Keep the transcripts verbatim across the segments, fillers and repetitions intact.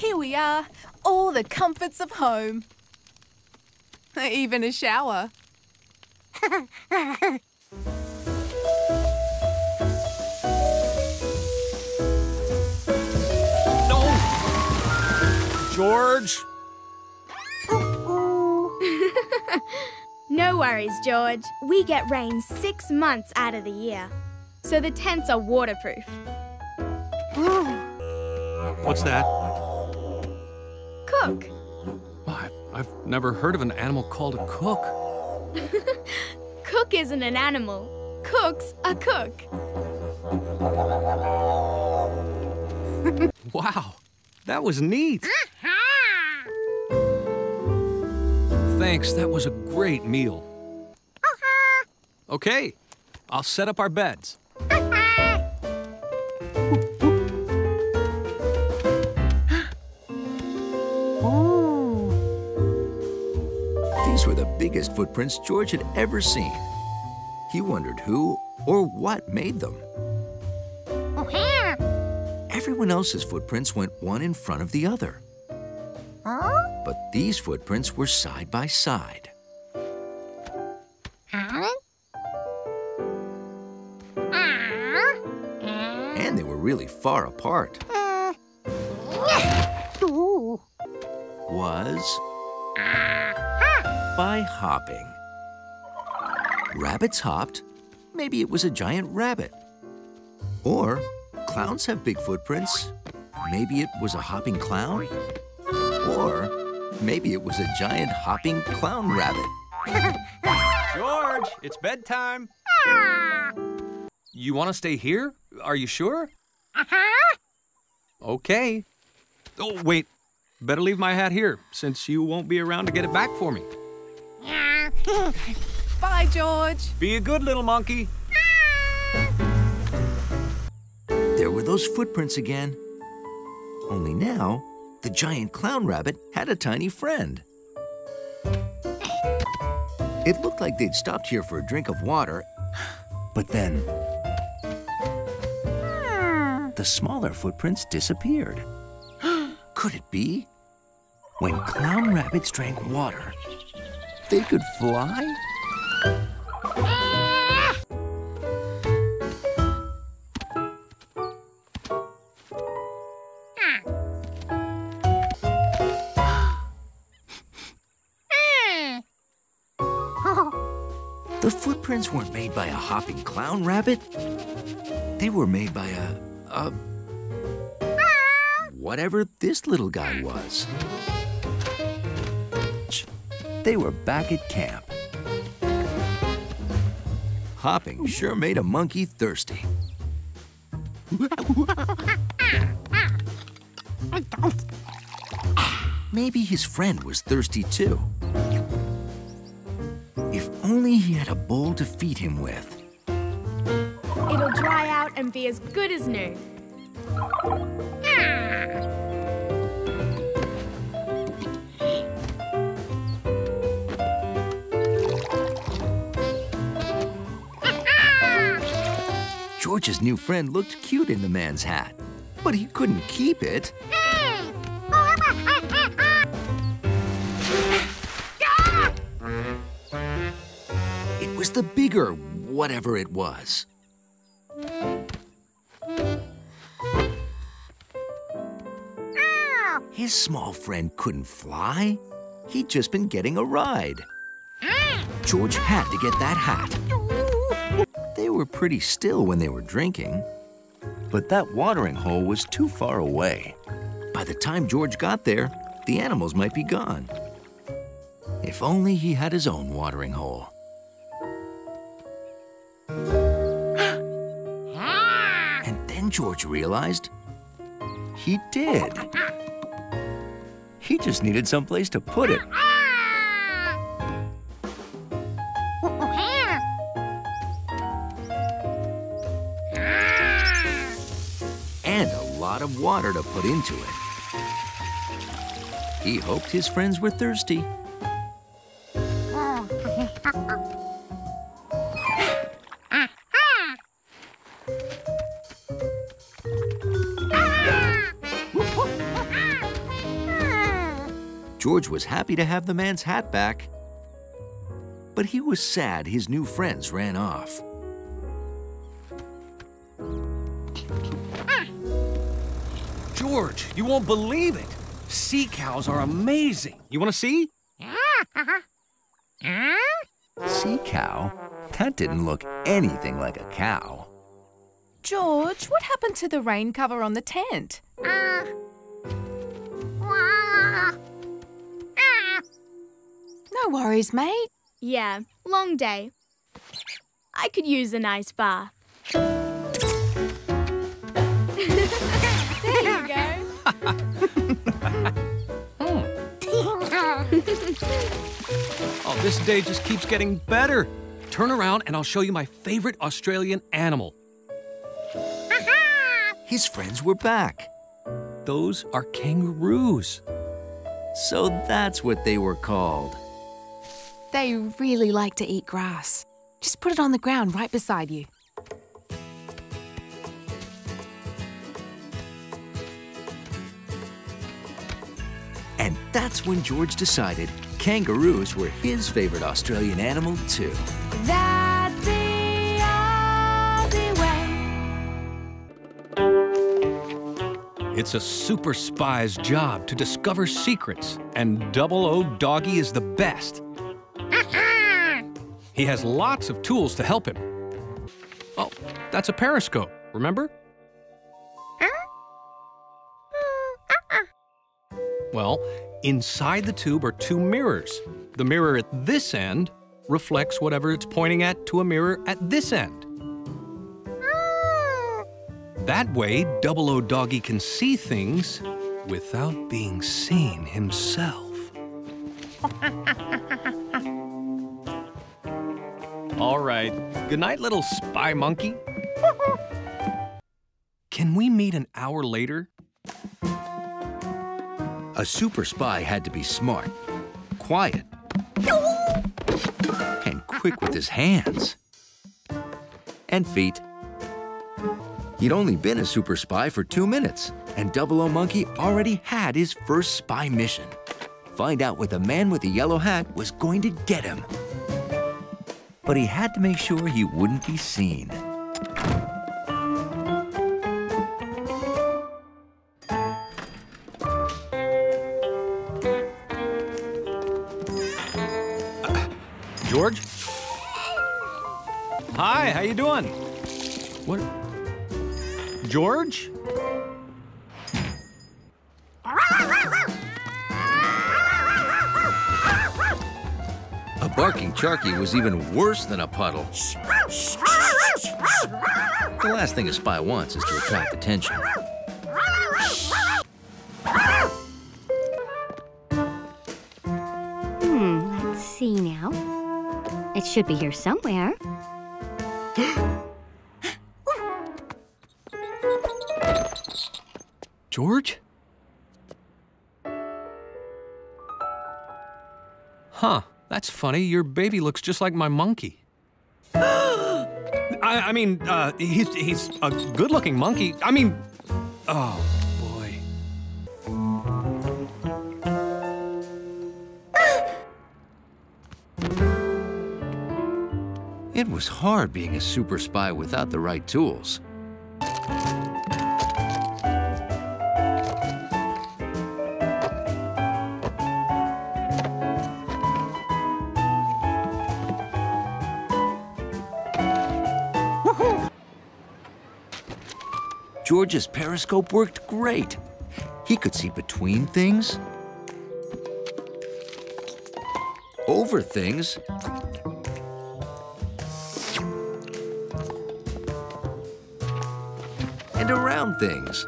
Here we are, all the comforts of home. Even a shower. No! George! No worries, George. We get rain six months out of the year, so the tents are waterproof. What's that? Cook. I've, I've never heard of an animal called a cook. Cook isn't an animal. Cook's a cook. Wow, that was neat. Thanks, that was a great meal. Okay, I'll set up our beds. Oh. These were the biggest footprints George had ever seen. He wondered who or what made them. Everyone else's footprints went one in front of the other. But these footprints were side by side. And they were really far apart. Was by hopping. Rabbits hopped. Maybe it was a giant rabbit. Or clowns have big footprints. Maybe it was a hopping clown. Or maybe it was a giant hopping clown rabbit. George, it's bedtime. Ah. You want to stay here? Are you sure? Uh-huh. Okay. Oh, wait. Better leave my hat here, since you won't be around to get it back for me. Yeah. Bye, George. Be a good little monkey. Ah. There were those footprints again. Only now, the giant clown rabbit had a tiny friend. It looked like they'd stopped here for a drink of water, but then the smaller footprints disappeared. Could it be? When clown rabbits drank water, they could fly? The footprints weren't made by a hopping clown rabbit. They were made by a, a... whatever this little guy was. They were back at camp. Hopping sure made a monkey thirsty. Maybe his friend was thirsty too. Only he had a bowl to feed him with. It'll dry out and be as good as new. George's new friend looked cute in the man's hat, but he couldn't keep it. The bigger whatever it was. Ow. His small friend couldn't fly. He'd just been getting a ride. Ah. George had to get that hat. They were pretty still when they were drinking, but that watering hole was too far away. By the time George got there, the animals might be gone. If only he had his own watering hole. And then George realized he did. He just needed someplace to put it. And a lot of water to put into it. He hoped his friends were thirsty. George was happy to have the man's hat back, but he was sad his new friends ran off. George, you won't believe it. Sea cows are amazing. You want to see? Sea cow? That didn't look anything like a cow. George, what happened to the rain cover on the tent? Uh, uh, uh. No worries, mate. Yeah, long day. I could use a nice bath. There you go. Oh, this day just keeps getting better. Turn around and I'll show you my favorite Australian animal. His friends were back. Those are kangaroos. So that's what they were called. They really like to eat grass. Just put it on the ground right beside you. And that's when George decided kangaroos were his favorite Australian animal too. That's it. It's a super spy's job to discover secrets, and Double O Doggy is the best. He has lots of tools to help him. Oh, that's a periscope, remember? Well, inside the tube are two mirrors. The mirror at this end reflects whatever it's pointing at to a mirror at this end. That way, Double O Doggy can see things without being seen himself. All right. Good night, little spy monkey. Can we meet an hour later? A super spy had to be smart, quiet, and quick with his hands and feet. He'd only been a super spy for two minutes, and Double O Monkey already had his first spy mission. Find out what the man with the yellow hat was going to get him. But he had to make sure he wouldn't be seen. Uh, George? Hi, how you doing? What? George? A barking Charky was even worse than a puddle. The last thing a spy wants is to attract attention. Hmm, let's see now. It should be here somewhere. George? Huh, that's funny. Your baby looks just like my monkey. I, I mean, uh, he's, he's a good-looking monkey. I mean, oh, boy. It was hard being a super spy without the right tools. George's periscope worked great. He could see between things, over things, and around things.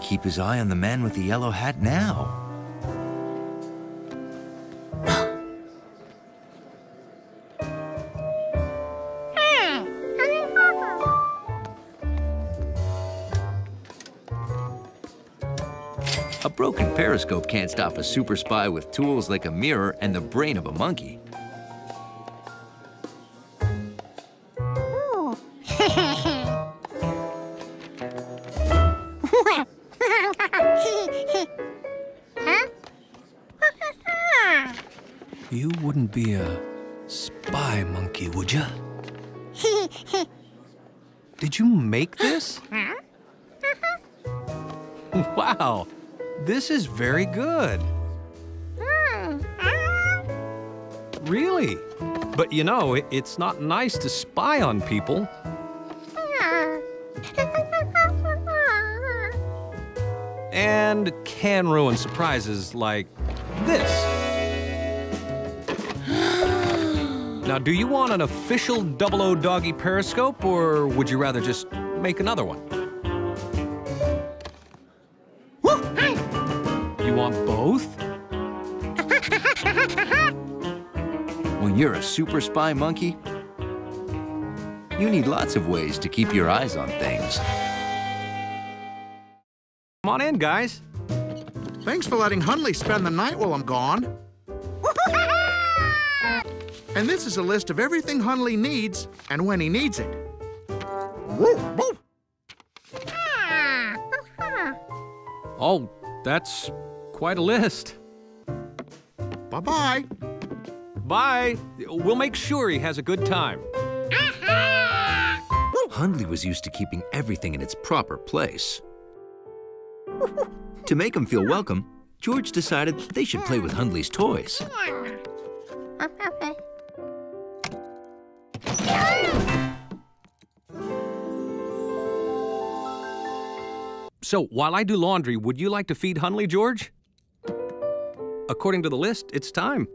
Keep his eye on the man with the yellow hat now. periscope can't stop a super spy with tools like a mirror and the brain of a monkey. You wouldn't be a spy monkey, would you? Did you make this? Wow, this is very good. Really? But you know, it, it's not nice to spy on people. And can ruin surprises like this. Now, do you want an official double O doggy periscope, or would you rather just make another one? You want both? When you're a super spy monkey, you need lots of ways to keep your eyes on things. Come on in, guys. Thanks for letting Hundley spend the night while I'm gone. And this is a list of everything Hundley needs and when he needs it. Oh, that's quite a list. Bye-bye. Bye. We'll make sure he has a good time. Hundley was used to keeping everything in its proper place. To make him feel welcome, George decided they should play with Hundley's toys. So, while I do laundry, would you like to feed Hundley, George? According to the list, it's time.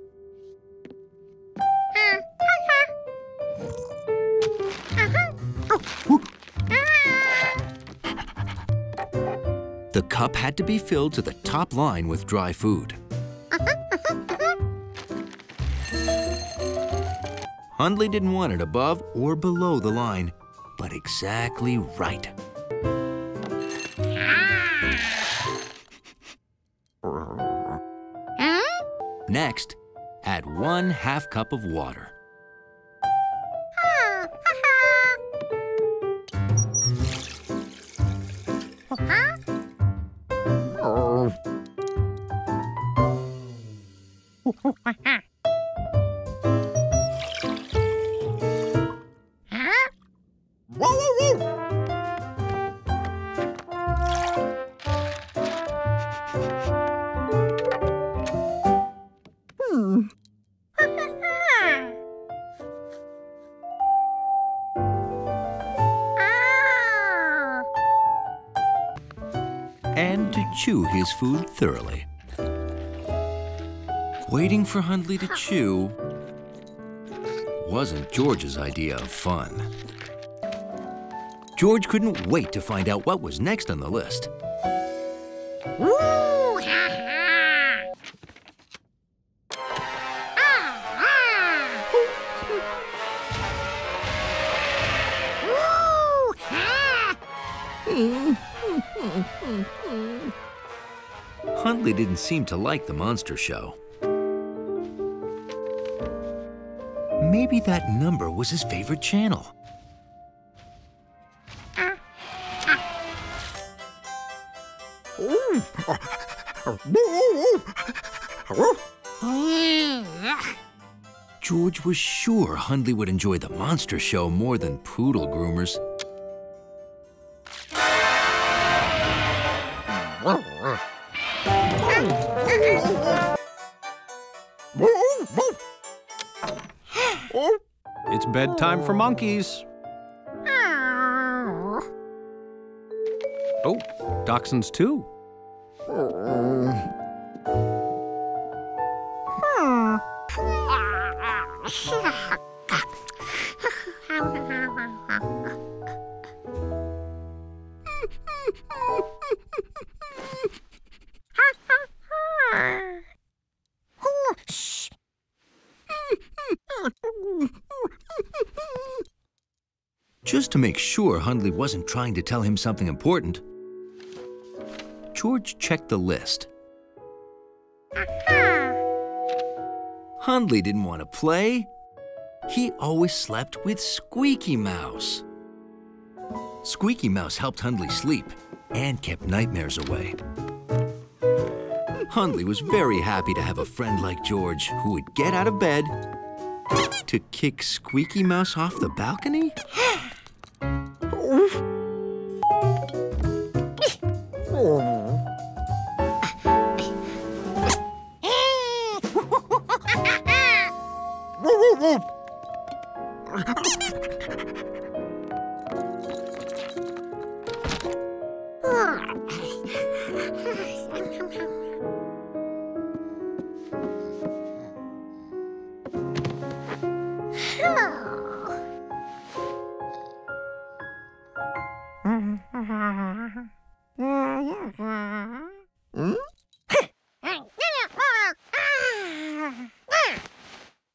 The cup had to be filled to the top line with dry food. Hundley didn't want it above or below the line, but exactly right. Next, add one half cup of water. Chew his food thoroughly. Waiting for Hundley to chew wasn't George's idea of fun. George couldn't wait to find out what was next on the list. Hundley didn't seem to like the monster show. Maybe that number was his favorite channel. George was sure Hundley would enjoy the monster show more than poodle groomers. It's bedtime for monkeys. Oh, dachshunds too. Just to make sure Hundley wasn't trying to tell him something important, George checked the list. Hundley didn't want to play. He always slept with Squeaky Mouse. Squeaky Mouse helped Hundley sleep and kept nightmares away. Hundley was very happy to have a friend like George who would get out of bed to kick Squeaky Mouse off the balcony.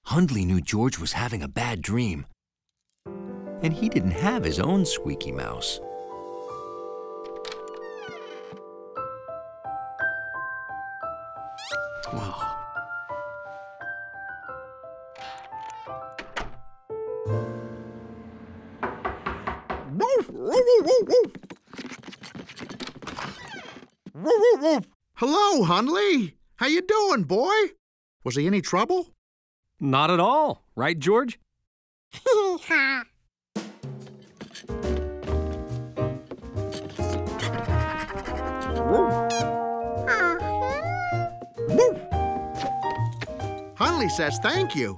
Hundley knew George was having a bad dream, and he didn't have his own Squeaky Mouse. Wow. Hello, Hundley. How you doing, boy? Was he any trouble? Not at all, right, George? Hundley says thank you.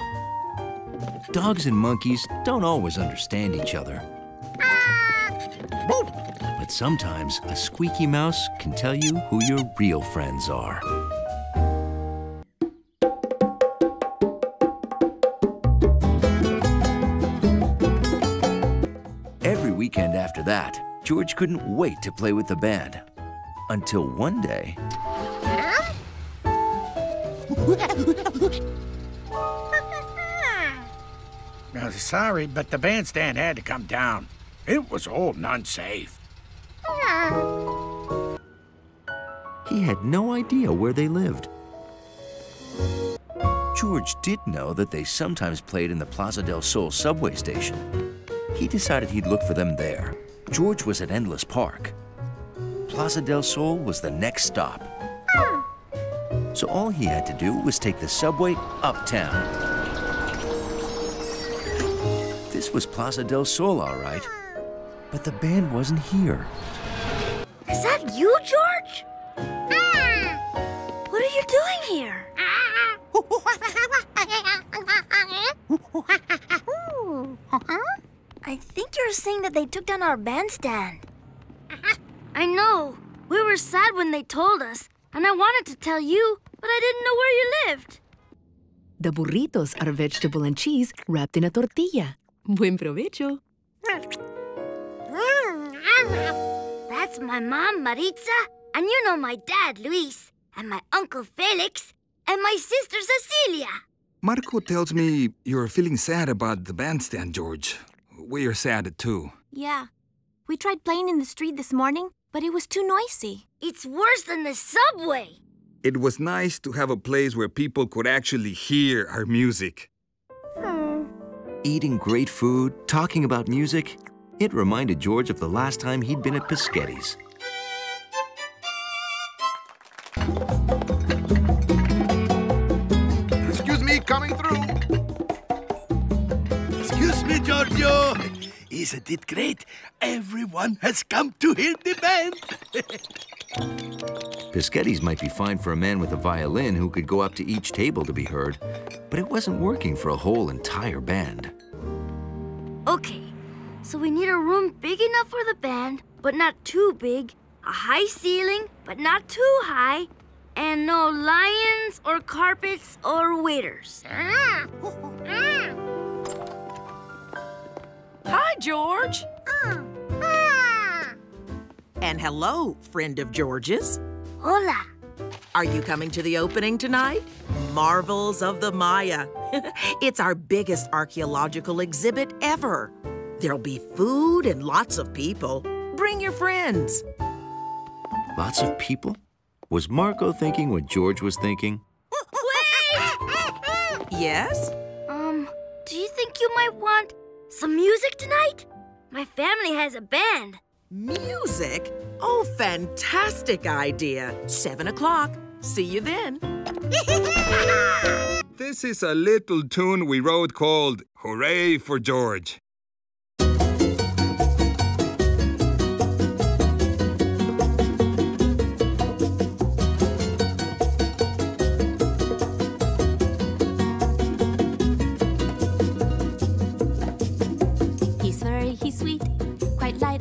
Dogs and monkeys don't always understand each other. But sometimes a Squeaky Mouse can tell you who your real friends are. Weekend after that, George couldn't wait to play with the band. Until one day... Now, sorry, but the bandstand had to come down. It was old and unsafe. He had no idea where they lived. George did know that they sometimes played in the Plaza del Sol subway station. He decided he'd look for them there. George was at Endless Park. Plaza del Sol was the next stop. So all he had to do was take the subway uptown. This was Plaza del Sol, all right. But the band wasn't here. Is that you, George? What are you doing here? I think you're saying that they took down our bandstand. I know. We were sad when they told us, and I wanted to tell you, but I didn't know where you lived. The burritos are vegetable and cheese wrapped in a tortilla. Buen provecho. That's my mom, Maritza, and you know my dad, Luis, and my uncle, Felix, and my sister, Cecilia. Marco tells me you're feeling sad about the bandstand, George. We are sad, too. Yeah. We tried playing in the street this morning, but it was too noisy. It's worse than the subway. It was nice to have a place where people could actually hear our music. Hmm. Eating great food, talking about music, it reminded George of the last time he'd been at Pischetti's. Excuse me, coming through. Excuse me, Giorgio. Isn't it great? Everyone has come to hear the band. Pischetti's might be fine for a man with a violin who could go up to each table to be heard, but it wasn't working for a whole entire band. Okay, so we need a room big enough for the band, but not too big, a high ceiling, but not too high, and no lions or carpets or waiters. Ah. Hi, George. Uh, ah. And hello, friend of George's. Hola. Are you coming to the opening tonight? Marvels of the Maya. It's our biggest archaeological exhibit ever. There'll be food and lots of people. Bring your friends. Lots of people? Was Marco thinking what George was thinking? Yes? Um, do you think you might want some music tonight? My family has a band. Music? Oh, fantastic idea. Seven o'clock. See you then. This is a little tune we wrote called Hooray for George.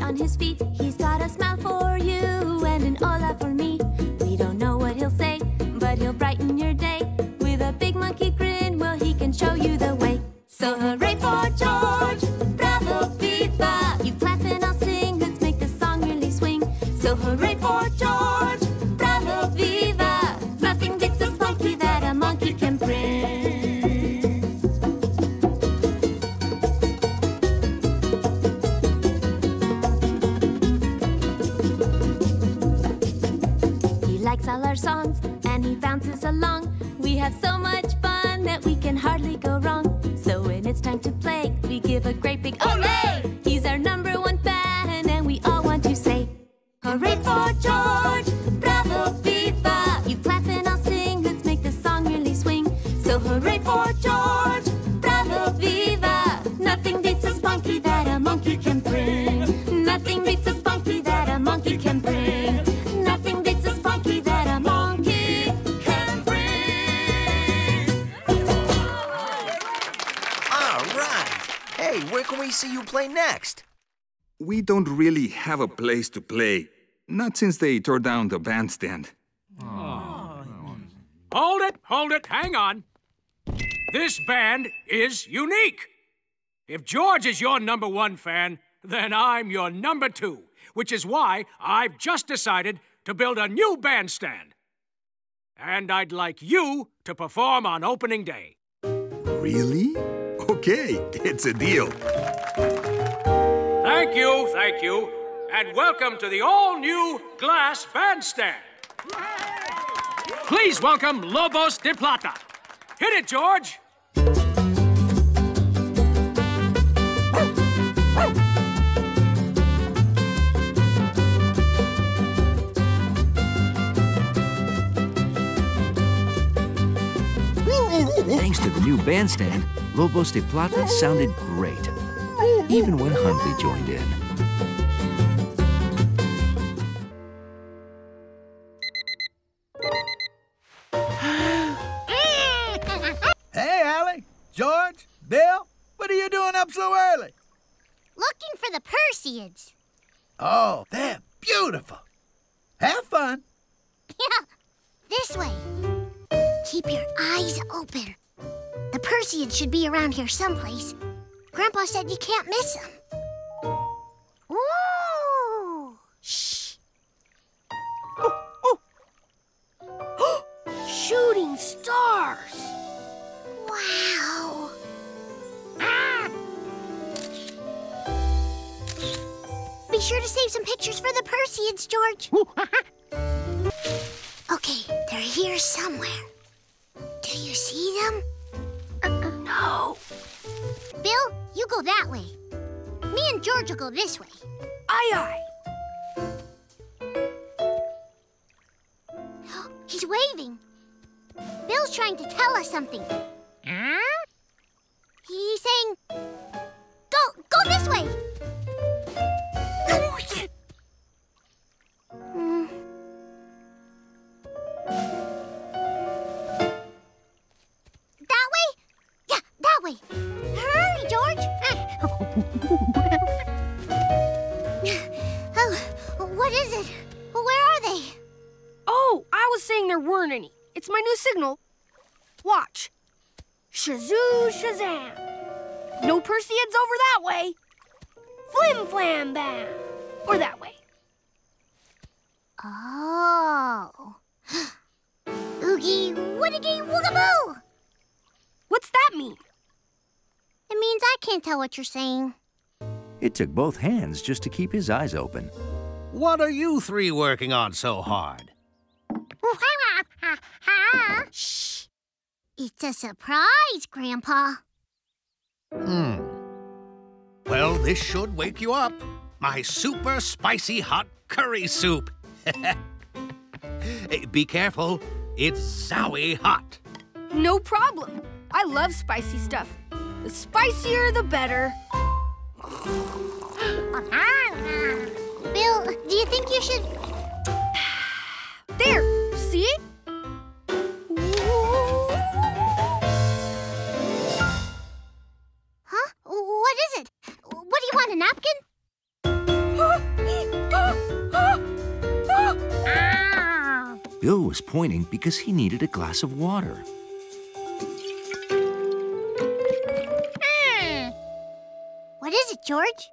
On his feet, he's got a smile for you and an hola for me. We don't know what he'll say, but he'll brighten your day with a big monkey grin. Well, he can show you the way. So hooray for George, bravo viva! You clap and I'll sing. Let's make the song really swing. So hooray for George, bravo viva! Nothing gets as funky that a monkey can bring. All our songs and he bounces along. We have so much fun that we can hardly go wrong. So when it's time to play, we give a great big hooray! He's our number one fan and we all want to say hooray for George, bravo viva! You clap and I'll sing, let's make the song really swing. So hooray for George, bravo viva! Nothing beats a monkey that a monkey can bring. Nothing beats a monkey that a monkey can bring. Where can we see you play next? We don't really have a place to play. Not since they tore down the bandstand. Aww. Hold it, hold it, hang on. This band is unique. If George is your number one fan, then I'm your number two, which is why I've just decided to build a new bandstand. And I'd like you to perform on opening day. Really? Okay, it's a deal. Thank you, thank you, and welcome to the all-new glass bandstand. Please welcome Lobos de Plata. Hit it, George. Thanks to the new bandstand, Lobos de Plata sounded great, even when Huntley joined in. Hey, Allie, George, Bill, what are you doing up so early? Looking for the Perseids. Oh, they're beautiful. Have fun. Yeah, this way. Keep your eyes open. The Perseids should be around here someplace. Grandpa said you can't miss them. Ooh! Shh! Oh, oh. Shooting stars! Wow! Ah. Be sure to save some pictures for the Perseids, George. Okay, they're here somewhere. Do you see them? Uh-uh. No. Bill, you go that way. Me and George will go this way. Aye, aye. He's waving. Bill's trying to tell us something. Huh? He's saying, go, go this way. Oh, yeah. Mm. Hurry, George! Oh, what is it? Where are they? Oh, I was saying there weren't any. It's my new signal. Watch. Shazoo, Shazam! No Perseids over that way. Flim Flam Bam! Or that way. Oh. Oogie, Woogie, Woogaboo! What's that mean? It means I can't tell what you're saying. It took both hands just to keep his eyes open. What are you three working on so hard? Shh! It's a surprise, Grandpa. Hmm. Well, this should wake you up. My super spicy hot curry soup. Be careful. It's zowie hot. No problem. I love spicy stuff. The spicier, the better. Bill, do you think you should... There! See? Huh? What is it? What do you want, a napkin? Bill was pointing because he needed a glass of water. Mm. What is it, George?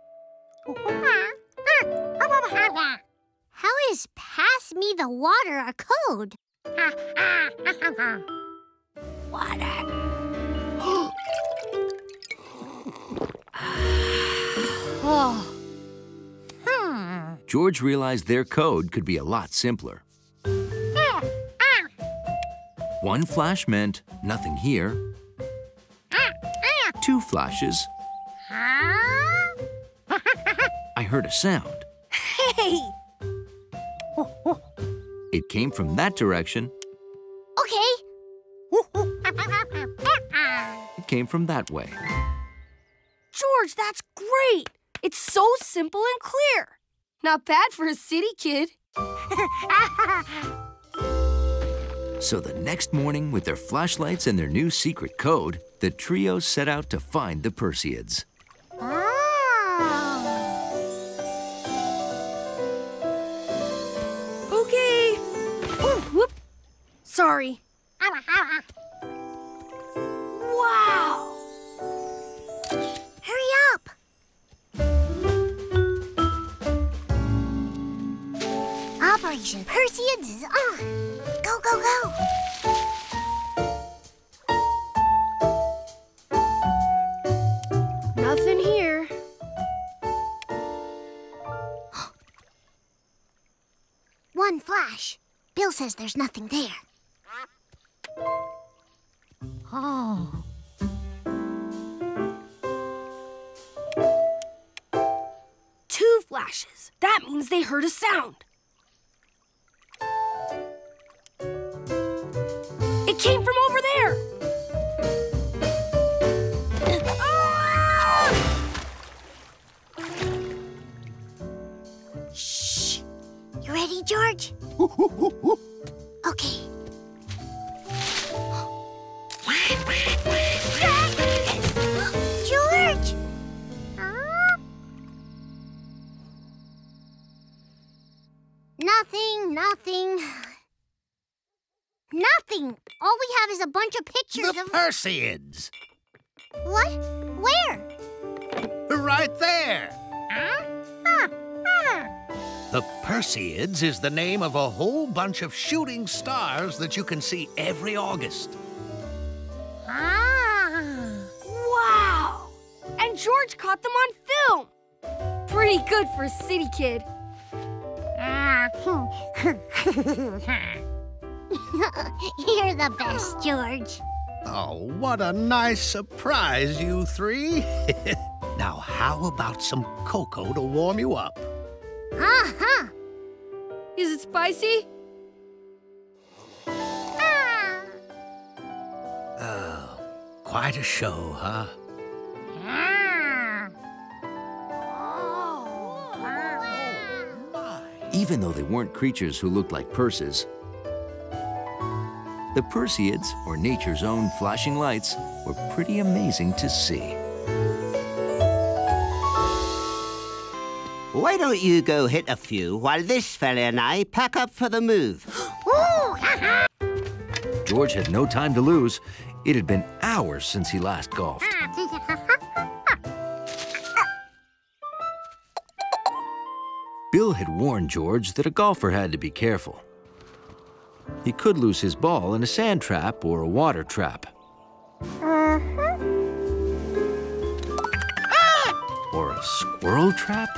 How is pass me the water a code? Water. Oh. Hmm. George realized their code could be a lot simpler. One flash meant nothing here. Two flashes. I heard a sound. Hey! It came from that direction. Okay. It came from that way. George, that's great! It's so simple and clear. Not bad for a city kid. So the next morning, with their flashlights and their new secret code, the trio set out to find the Perseids. Ah. Okay. Oh, whoop. Sorry. Wow. Hurry up. Operation Perseids is on. Go, go, go! Nothing here. One flash. Bill says there's nothing there. Oh. Two flashes. That means they heard a sound. It came from over there! Ah! Shh! You ready, George? Okay. George! Nothing, nothing. Nothing. All we have is a bunch of pictures the of... The Perseids. What? Where? Right there. Huh? Huh. Huh. The Perseids is the name of a whole bunch of shooting stars that you can see every August. Ah. Wow. And George caught them on film. Pretty good for a city kid. You're the best, George. Oh, what a nice surprise, you three. Now, how about some cocoa to warm you up? Uh-huh. Is it spicy? Ah. Oh, quite a show, huh? Ah. Oh, wow. Oh, my. Even though they weren't creatures who looked like purses, the Perseids, or nature's own flashing lights, were pretty amazing to see. Why don't you go hit a few while this fella and I pack up for the move? George had no time to lose. It had been hours since he last golfed. Bill had warned George that a golfer had to be careful. He could lose his ball in a sand trap or a water trap. Uh-huh. Ah! Or a squirrel trap?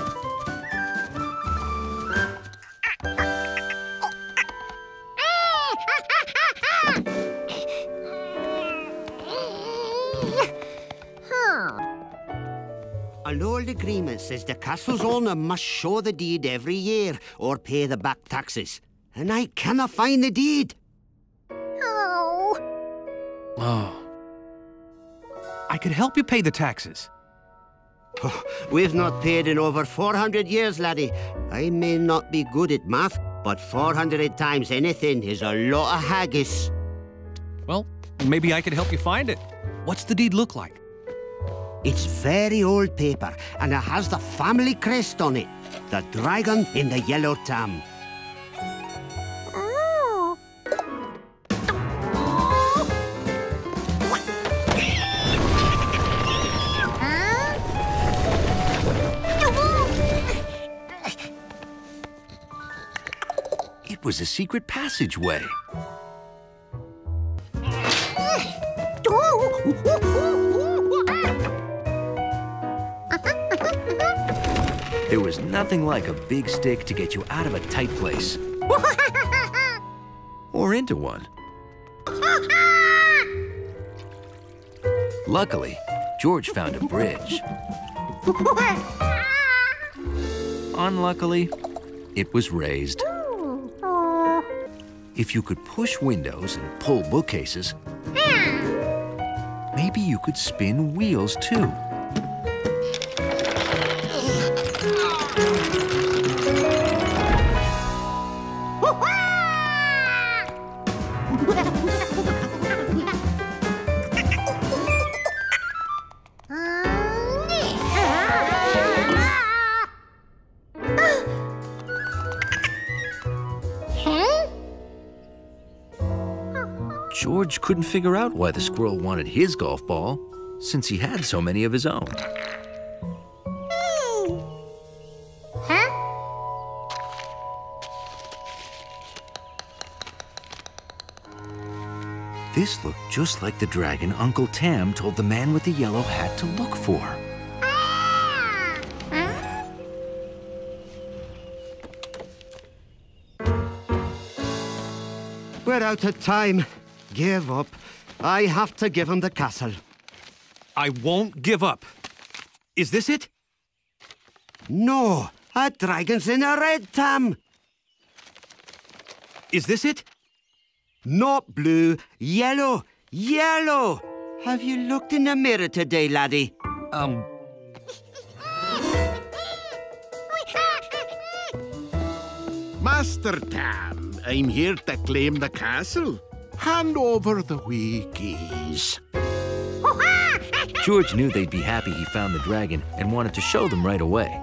A old agreement says the castle's owner must show the deed every year or pay the back taxes. And I cannot find the deed. Oh. Oh. I could help you pay the taxes. Oh, we've not paid in over four hundred years, laddie. I may not be good at math, but four hundred times anything is a lot of haggis. Well, maybe I could help you find it. What's the deed look like? It's very old paper, and it has the family crest on it. The dragon in the yellow tam. Oh. It was a secret passageway. There was nothing like a big stick to get you out of a tight place. Or into one. Luckily, George found a bridge. Unluckily, it was raised. If you could push windows and pull bookcases, maybe you could spin wheels too. George couldn't figure out why the squirrel wanted his golf ball, since he had so many of his own. Mm. Huh? This looked just like the dragon Uncle Tam told the man with the yellow hat to look for. Ah. Huh? We're out of time. Give up. I have to give him the castle. I won't give up. Is this it? No, a dragon's in a red tam. Is this it? Not blue, yellow, yellow. Have you looked in the mirror today, laddie? Um... Master Tam, I'm here to claim the castle. Hand over the wee keys. George knew they'd be happy he found the dragon and wanted to show them right away.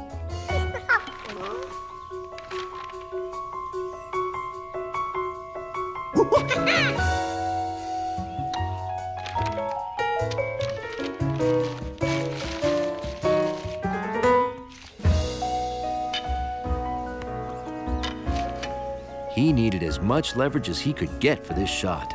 He needed as much leverage as he could get for this shot.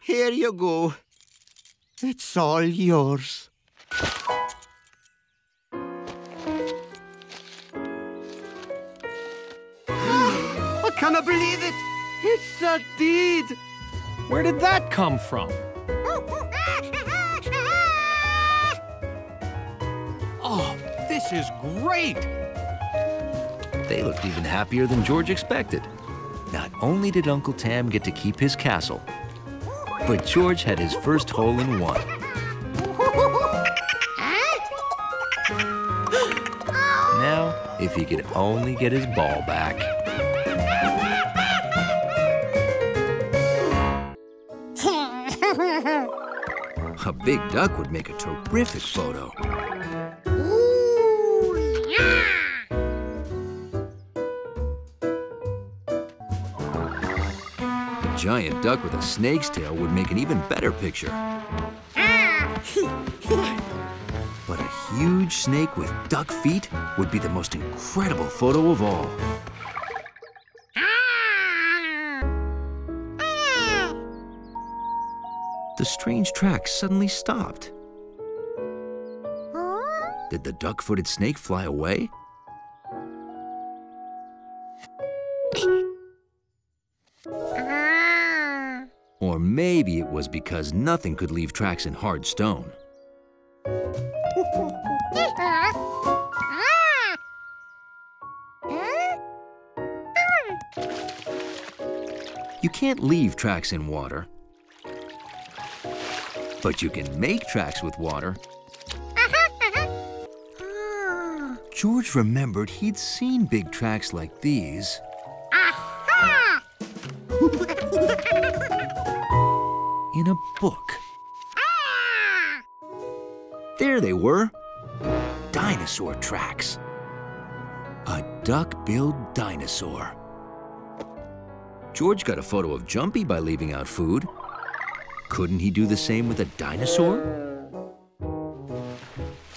Here you go. It's all yours. I cannot believe it! It's a deed! Where did that come from? Oh, this is great! They looked even happier than George expected. Not only did Uncle Tam get to keep his castle, but George had his first hole in one. Now, if he could only get his ball back. A big duck would make a terrific photo. Ooh, yeah! A giant duck with a snake's tail would make an even better picture. Ah. But a huge snake with duck feet would be the most incredible photo of all. The strange track suddenly stopped. Huh? Did the duck-footed snake fly away? Ah. Or maybe it was because nothing could leave tracks in hard stone. You can't leave tracks in water, but you can make tracks with water. George remembered he'd seen big tracks like these. Aha! In a book. Ah! There they were. Dinosaur tracks. A duck-billed dinosaur. George got a photo of Jumpy by leaving out food. Couldn't he do the same with a dinosaur?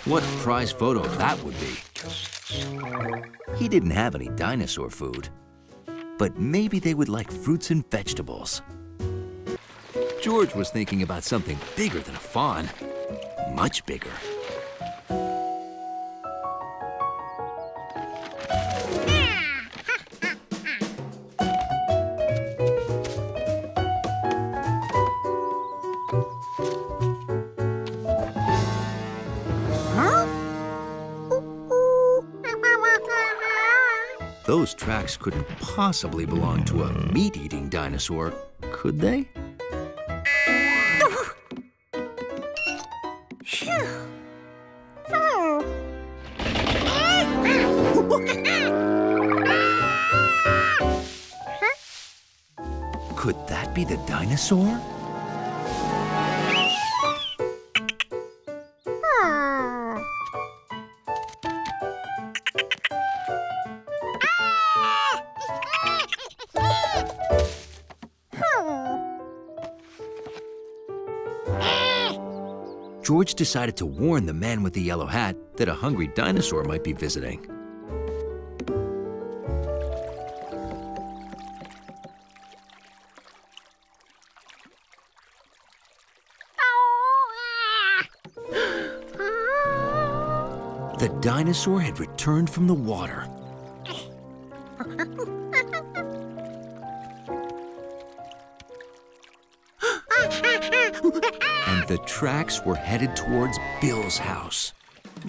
What a prize photo that would be. He didn't have any dinosaur food, but maybe they would like fruits and vegetables. George was thinking about something bigger than a fawn, much bigger. Those tracks couldn't possibly belong to a meat-eating dinosaur, could they? Could that be the dinosaur? George decided to warn the man with the yellow hat that a hungry dinosaur might be visiting. The dinosaur had returned from the water. The tracks were headed towards Bill's house.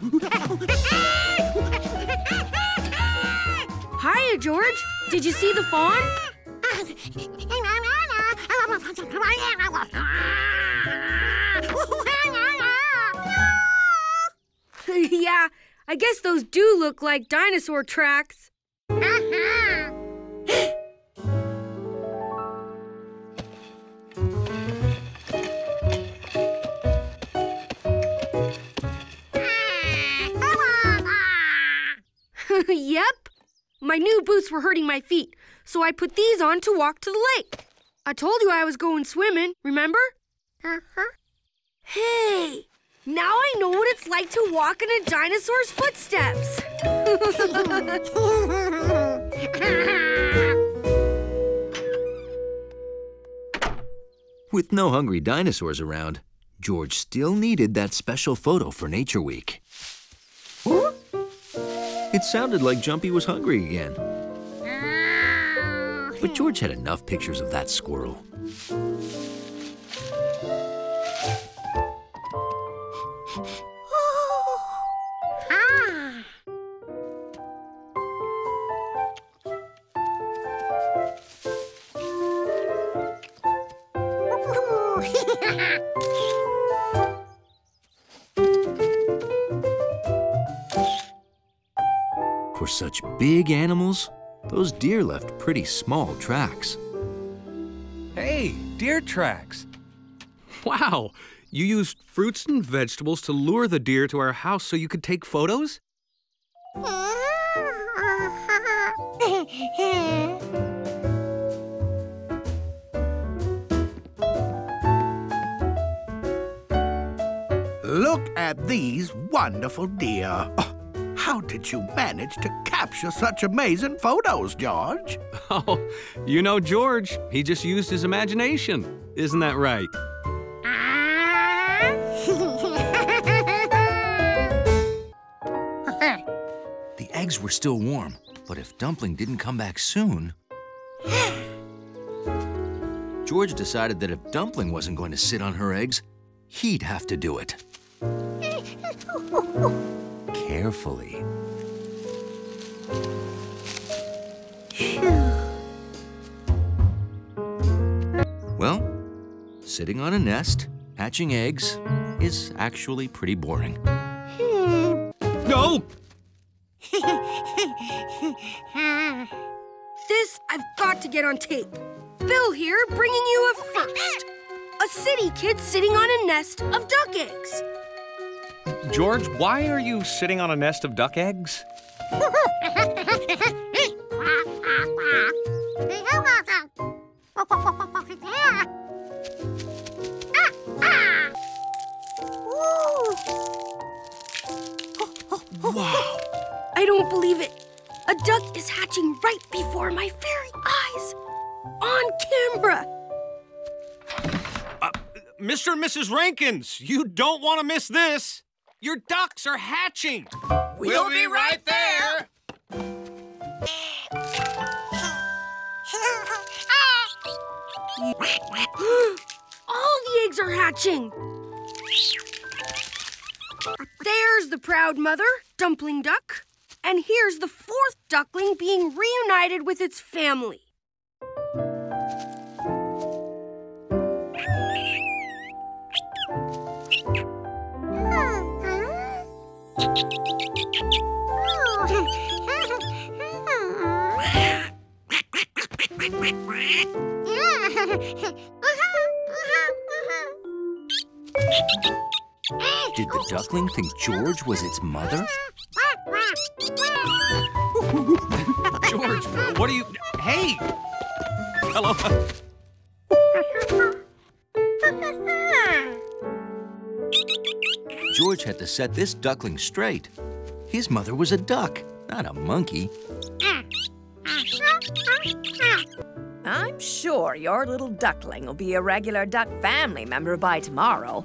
Hiya, George. Did you see the fawn? Yeah, I guess those do look like dinosaur tracks. Yep. My new boots were hurting my feet, so I put these on to walk to the lake. I told you I was going swimming, remember? Uh-huh. Hey, now I know what it's like to walk in a dinosaur's footsteps. With no hungry dinosaurs around, George still needed that special photo for Nature Week. Huh? It sounded like Jumpy was hungry again. But George had enough pictures of that squirrel. For such big animals, those deer left pretty small tracks. Hey, deer tracks. Wow, you used fruits and vegetables to lure the deer to our house so you could take photos? Look at these wonderful deer. How did you manage to capture such amazing photos, George? Oh, you know George. He just used his imagination. Isn't that right? eggs were still warm, but if Dumpling didn't come back soon... George decided that if Dumpling wasn't going to sit on her eggs, he'd have to do it. Carefully. Well, sitting on a nest, hatching eggs, is actually pretty boring. No! This I've got to get on tape. Bill here, bringing you a first. A city kid sitting on a nest of duck eggs. George, why are you sitting on a nest of duck eggs? Wow! I don't believe it. A duck is hatching right before my very eyes. On camera. Uh, Mister and Missus Rankins, you don't want to miss this. Your ducks are hatching. We'll, we'll be right there. All the eggs are hatching. There's the proud mother, Dumpling Duck. And here's the fourth duckling being reunited with its family. Did the duckling think George was its mother? George, what are you... Hey! Hello. George had to set this duckling straight. His mother was a duck, not a monkey. I'm sure your little duckling will be a regular duck family member by tomorrow.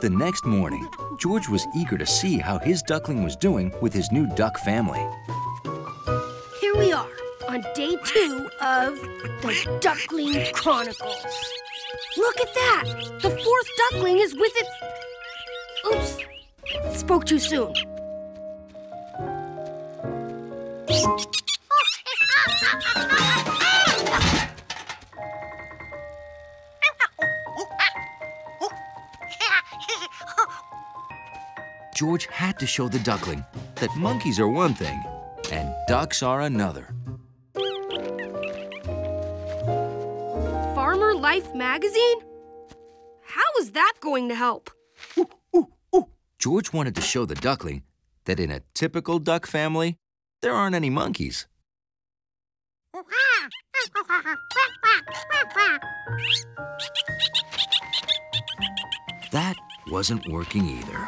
The next morning, George was eager to see how his duckling was doing with his new duck family. Here we are on day two of the Duckling Chronicles. Look at that! The fourth duckling is with it... Oops, spoke too soon. George had to show the duckling that monkeys are one thing and ducks are another. Farmer Life magazine? How is that going to help? Ooh, ooh, ooh. George wanted to show the duckling that in a typical duck family, there aren't any monkeys. That wasn't working either.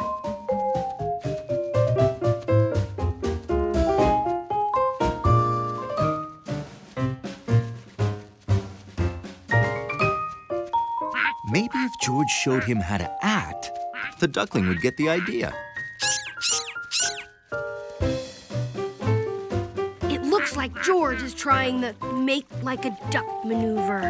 Maybe if George showed him how to act, the duckling would get the idea. It looks like George is trying the make like a duck maneuver.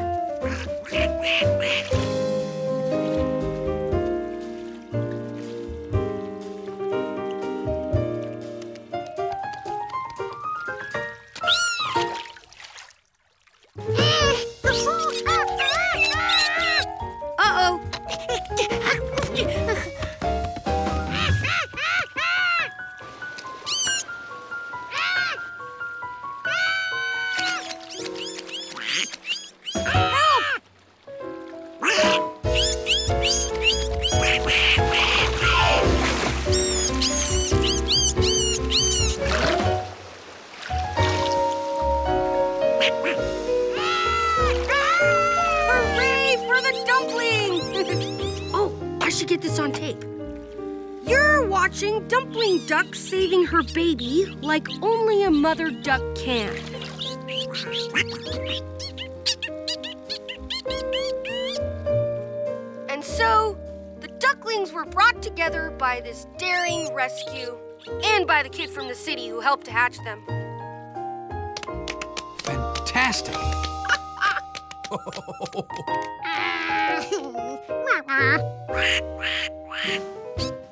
Baby, like only a mother duck can. And so, the ducklings were brought together by this daring rescue and by the kid from the city who helped to hatch them. Fantastic!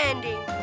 Ending.